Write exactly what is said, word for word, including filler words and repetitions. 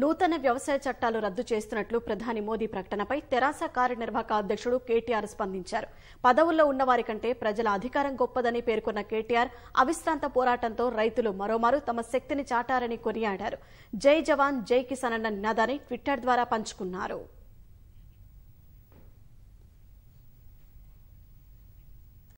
నూతన వ్యవసాయ చట్టాలు రద్దు చేస్తున్నట్లు ప్రధాని మోదీ ప్రకటనపై తెరాస కార్యనిర్వాహక అధ్యక్షుడు కేటీఆర్ స్పందించారు. పదవుల్లో ఉన్నవారి కంటే ప్రజల అధికారం గొప్పదని పేర్కొన్న కేటీఆర్ అవిశ్రాంత పోరాటంతో రైతులు మరోమారు తమ శక్తిని చాటారని కొనియాడారు. జై జవాన్ జై కిసాన్ అన్న నినాదాన్ని ట్విట్టర్ ద్వారా పంచుకున్నారు.